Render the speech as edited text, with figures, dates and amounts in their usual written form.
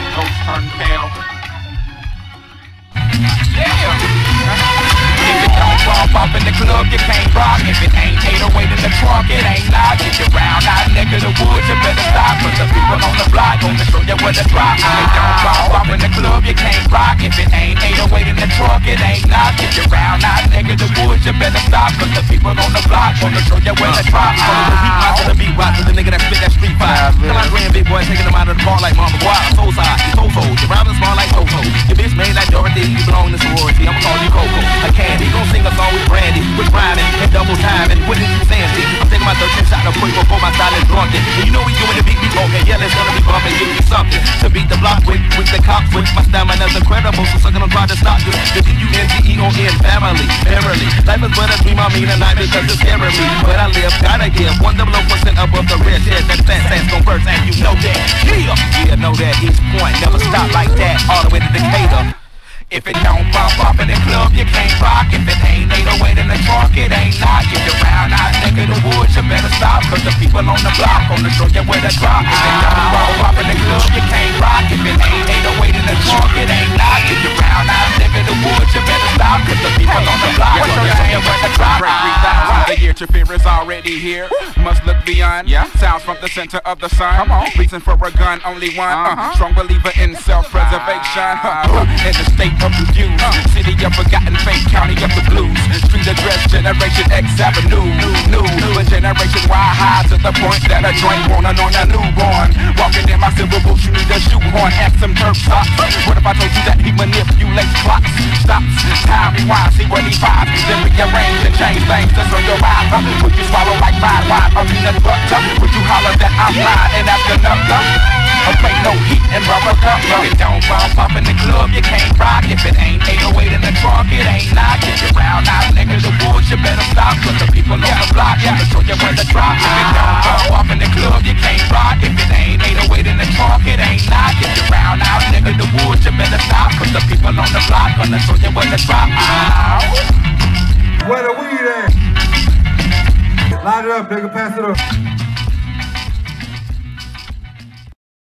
black ghost turn pale. Damn! If it don't bump up in the club, you can't rock. If it ain't 808 in the trunk, it ain't logic. You're round-eyed nigga the woods, you better stop. Cause the people on the block gonna show you where to drop. If it don't bump up in the club, you can't rock. If it ain't 808 in the trunk, it ain't logic. You're round-eyed nigga the woods, you better stop. Cause the people on the block gonna show you where to drop. The Big Boi to the nigga that spit that street fire. Tell my grand Big Boi taking him out of the bar like Mark McGwire. So side, you so-so, you robbing small like Toto. Your bitch made like Dorothy, you belong in the sorority. I'ma call you Coco, like Candy. Gon' sing a song with Brandy, with rhyming and double timing, with it Sandy. I'm taking my 13 shot to quick before my silence drunk it. And you know we doing the beat be broken, yeah, let's gonna be bumping, give me something to beat the block with the cops with. My stamina's incredible, so suckin' I'm trying to stop you. The D-U-N-G-E-O-N, family, verily. Life is but a dream, I mean a night because it's scaring me. But I live, gotta give, 100% above the rest. Yeah, that fat sass gon' burst, and you know that. Yeah, know that East Point never stop like that, all the way to Decatur. If it don't bump up in the club, you can't rock. If it ain't 808 in the trunk, it ain't knock. If you're round out, nigga, the woods, you better stop. Cause the people on the block gonna show you where to drop. If it don't bump up in the club, you can't rock. If it ain't 808 in the trunk, it ain't knock. If you're round out, nigga, the woods, you better stop. Cause the people on the block gonna show you where to drop. Your fear is already here. Must look beyond. Yeah. Sounds from the center of the sun. Come on. Reason for a gun, only one. Strong believer in self-preservation. In the state of the views, city of forgotten fate, county of the blues. Street address, Generation X Avenue. New a generation wide high to the point that a joint born and on a newborn. Walking in my silver boots, you need a shoehorn. Ask some turf socks. What if I told you that he manipulates clocks? Stops. Time rewind, see what he finds. Then rearrange and change things just on your eyes. Would you swallow like my wine? I mean a butter. Would you holler that I'm lying and after nothing? I play no heat and rubber cup. If it don't bump up in the club, you can't rock. If it ain't 808 in the trunk, it ain't knock. If you're round out, niggas the woods, you better stop. Cause the people on the block, I'ma show you where to drop. If it don't bump up in the club, you can't rock. If it ain't 808 in the trunk, it ain't knock. If you're round out, niggas the woods, you better stop. Cause the people on the block, I'ma show you where to drop. Where the weed at? Light it up, nigga, pass it up.